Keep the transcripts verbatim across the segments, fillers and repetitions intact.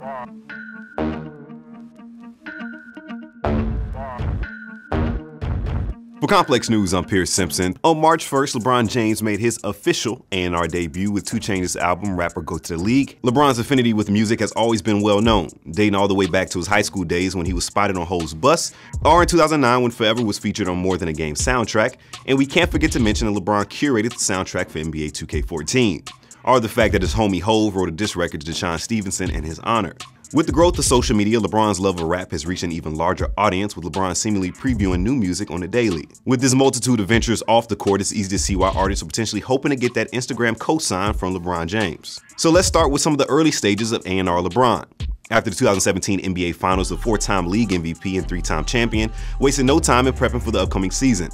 For Complex News, I'm Pierce Simpson. On March first, LeBron James made his official A and R debut with two Chainz's album, Rap or Go to the League. LeBron's affinity with music has always been well known, dating all the way back to his high school days when he was spotted on Ho's Bus, or in two thousand nine when Forever was featured on More Than a Game soundtrack, and we can't forget to mention that LeBron curated the soundtrack for N B A two K fourteen, or the fact that his homie Hov wrote a diss record to DeSean Stevenson in his honor. With the growth of social media, LeBron's love of rap has reached an even larger audience, with LeBron seemingly previewing new music on the daily. With this multitude of ventures off the court, it's easy to see why artists are potentially hoping to get that Instagram cosign from LeBron James. So let's start with some of the early stages of A and R LeBron. After the two thousand seventeen N B A Finals, the four-time league M V P and three-time champion wasted no time in prepping for the upcoming season,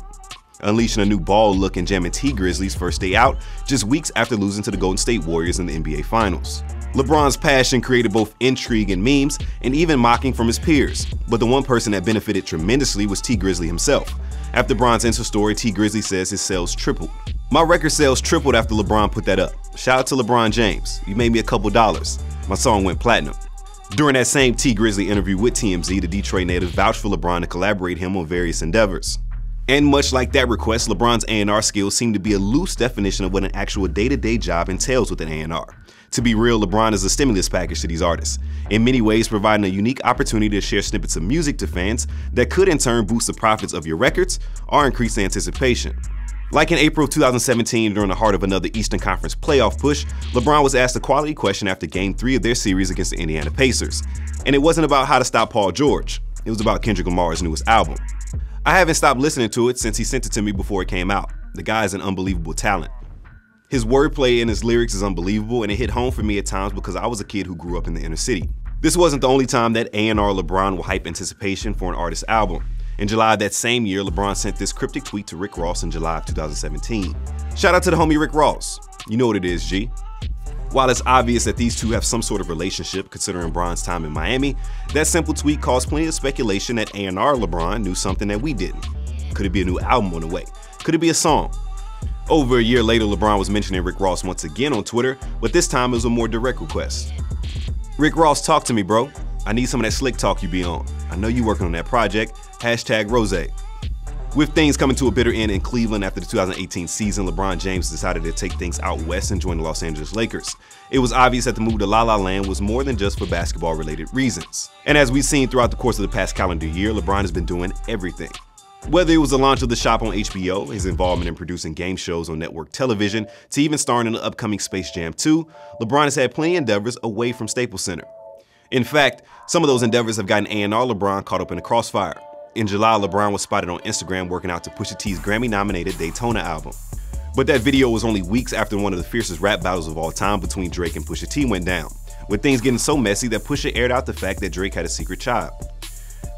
unleashing a new ball look and jamming T. Grizzly's first day out just weeks after losing to the Golden State Warriors in the N B A Finals. LeBron's passion created both intrigue and memes, and even mocking from his peers, but the one person that benefited tremendously was T. Grizzly himself. After LeBron's Insta story, T. Grizzly says his sales tripled. "My record sales tripled after LeBron put that up. Shout out to LeBron James. You made me a couple dollars. My song went platinum." During that same T. Grizzly interview with T M Z, the Detroit native vouched for LeBron to collaborate him on various endeavors. And much like that request, LeBron's A and R skills seem to be a loose definition of what an actual day-to-day job entails with an A and R. To be real, LeBron is a stimulus package to these artists, in many ways providing a unique opportunity to share snippets of music to fans that could in turn boost the profits of your records or increase the anticipation. Like in April of two thousand seventeen, during the heart of another Eastern Conference playoff push, LeBron was asked a quality question after Game three of their series against the Indiana Pacers. And it wasn't about how to stop Paul George, it was about Kendrick Lamar's newest album. "I haven't stopped listening to it since he sent it to me before it came out. The guy is an unbelievable talent. His wordplay and his lyrics is unbelievable, and it hit home for me at times because I was a kid who grew up in the inner city." This wasn't the only time that A and R LeBron will hype anticipation for an artist's album. In July of that same year, LeBron sent this cryptic tweet to Rick Ross in July of two thousand seventeen. "Shout out to the homie Rick Ross. You know what it is, G." While it's obvious that these two have some sort of relationship considering LeBron's time in Miami, that simple tweet caused plenty of speculation that A and R LeBron knew something that we didn't. Could it be a new album on the way? Could it be a song? Over a year later, LeBron was mentioning Rick Ross once again on Twitter, but this time it was a more direct request. "Rick Ross, talk to me, bro. I need some of that slick talk you be on. I know you working on that project. Hashtag Rosé." With things coming to a bitter end in Cleveland after the two thousand eighteen season, LeBron James decided to take things out west and join the Los Angeles Lakers. It was obvious that the move to La La Land was more than just for basketball-related reasons. And as we've seen throughout the course of the past calendar year, LeBron has been doing everything. Whether it was the launch of The Shop on H B O, his involvement in producing game shows on network television, to even starring in the upcoming Space Jam two, LeBron has had plenty of endeavors away from Staples Center. In fact, some of those endeavors have gotten A and R LeBron caught up in the crossfire. In July, LeBron was spotted on Instagram working out to Pusha T's Grammy-nominated Daytona album. But that video was only weeks after one of the fiercest rap battles of all time between Drake and Pusha T went down, with things getting so messy that Pusha aired out the fact that Drake had a secret child.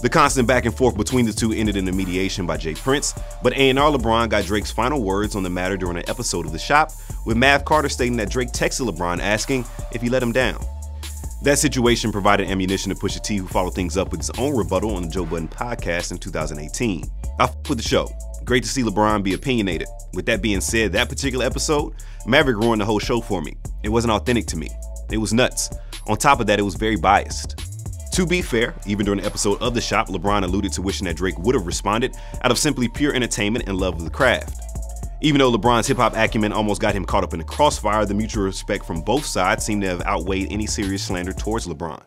The constant back and forth between the two ended in a mediation by Jay Prince, but A and R LeBron got Drake's final words on the matter during an episode of The Shop, with Mav Carter stating that Drake texted LeBron asking if he let him down. That situation provided ammunition to Pusha T, who followed things up with his own rebuttal on the Joe Budden podcast in two thousand eighteen. I f with the show. Great to see LeBron be opinionated. With that being said, that particular episode, Maverick ruined the whole show for me. It wasn't authentic to me. It was nuts. On top of that, it was very biased. To be fair, even during an episode of The Shop, LeBron alluded to wishing that Drake would have responded out of simply pure entertainment and love of the craft. Even though LeBron's hip-hop acumen almost got him caught up in the crossfire, the mutual respect from both sides seemed to have outweighed any serious slander towards LeBron.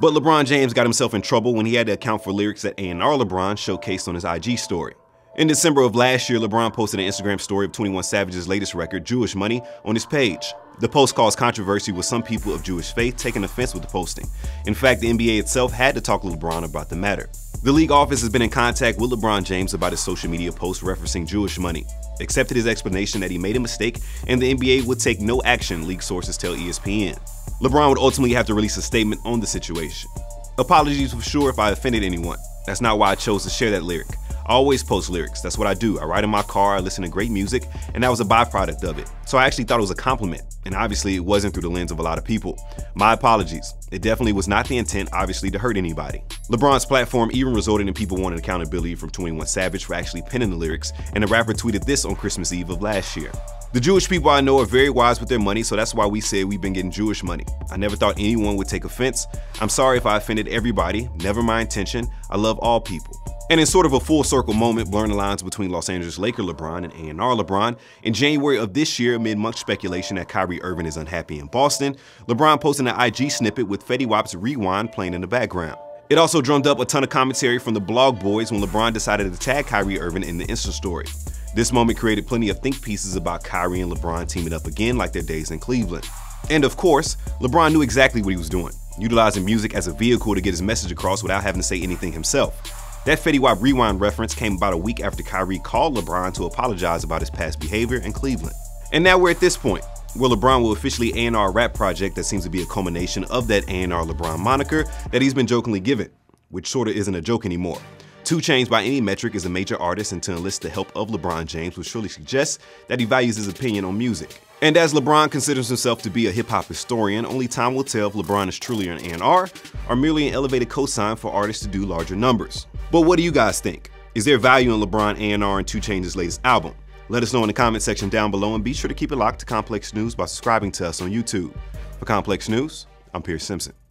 But LeBron James got himself in trouble when he had to account for lyrics that A and R LeBron showcased on his I G story. In December of last year, LeBron posted an Instagram story of twenty-one Savage's latest record, Jewish Money, on his page. The post caused controversy, with some people of Jewish faith taking offense with the posting. In fact, the N B A itself had to talk to LeBron about the matter. The league office has been in contact with LeBron James about his social media post referencing Jewish Money, accepted his explanation that he made a mistake, and the N B A would take no action, league sources tell E S P N. LeBron would ultimately have to release a statement on the situation. "Apologies for sure if I offended anyone. That's not why I chose to share that lyric. I always post lyrics. That's what I do. I write in my car, I listen to great music, and that was a byproduct of it. So I actually thought it was a compliment, and obviously it wasn't through the lens of a lot of people. My apologies. It definitely was not the intent, obviously, to hurt anybody. LeBron's platform even resulted in people wanting accountability from twenty-one Savage for actually penning the lyrics, and the rapper tweeted this on Christmas Eve of last year. The Jewish people I know are very wise with their money, so that's why we say we've been getting Jewish money. I never thought anyone would take offense. I'm sorry if I offended everybody, never my intention. I love all people. And in sort of a full circle moment, blurring the lines between Los Angeles Laker LeBron and A and R LeBron, in January of this year, amid much speculation that Kyrie Irving is unhappy in Boston, LeBron posted an I G snippet with Fetty Wap's Rewind playing in the background. It also drummed up a ton of commentary from the blog boys when LeBron decided to tag Kyrie Irving in the Insta story. This moment created plenty of think pieces about Kyrie and LeBron teaming up again like their days in Cleveland. And of course, LeBron knew exactly what he was doing, utilizing music as a vehicle to get his message across without having to say anything himself. That Fetty Wap Rewind reference came about a week after Kyrie called LeBron to apologize about his past behavior in Cleveland. And now we're at this point, where LeBron will officially A and R rap project that seems to be a culmination of that A and R LeBron moniker that he's been jokingly given, which sorta isn't a joke anymore. two Chainz by any metric is a major artist, and to enlist the help of LeBron James would surely suggest that he values his opinion on music. And as LeBron considers himself to be a hip hop historian, only time will tell if LeBron is truly an A and R or merely an elevated cosign for artists to do larger numbers. But what do you guys think? Is there value in LeBron A and R and two Chainz's latest album? Let us know in the comment section down below, and be sure to keep it locked to Complex News by subscribing to us on YouTube. For Complex News, I'm Pierce Simpson.